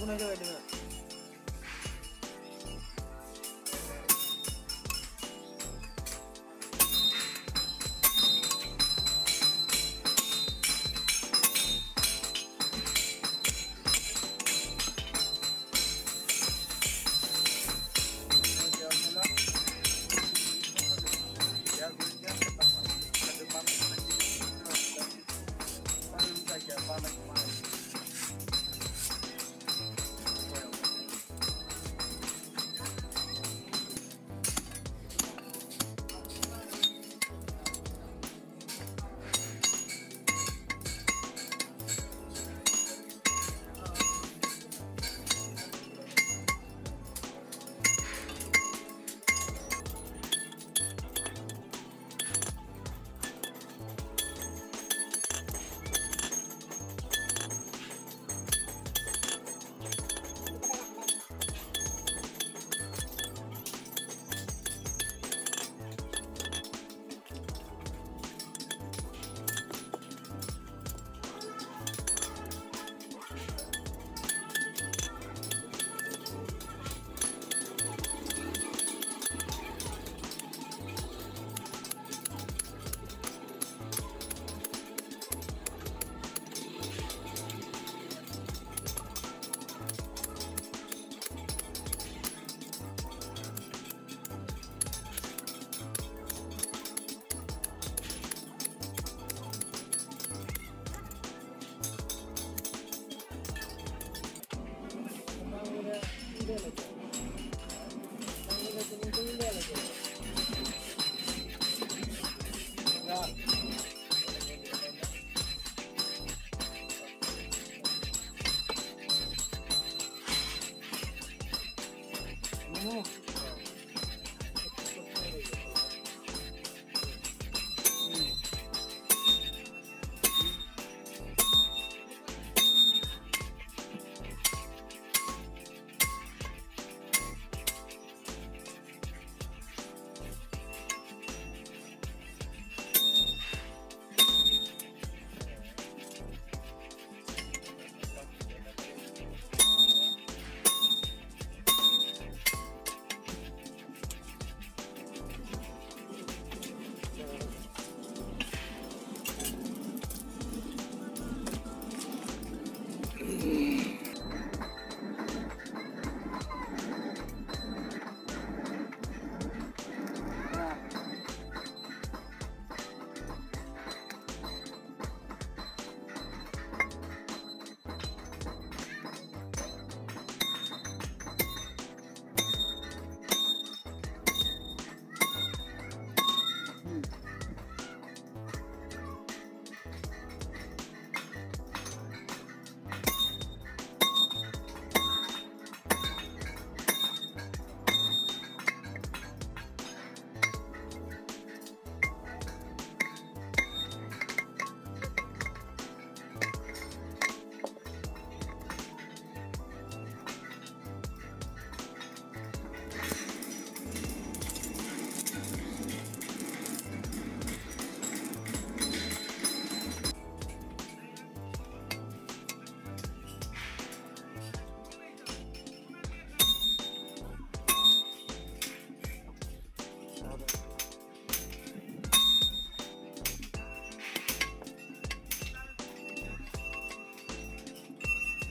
Wait a minute.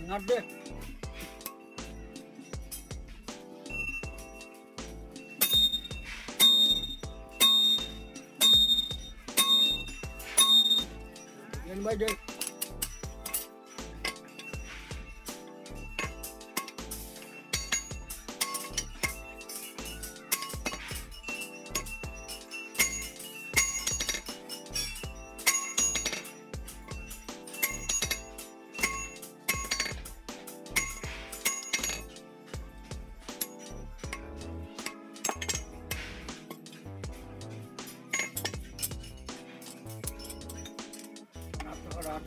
Not bad. Anybody do?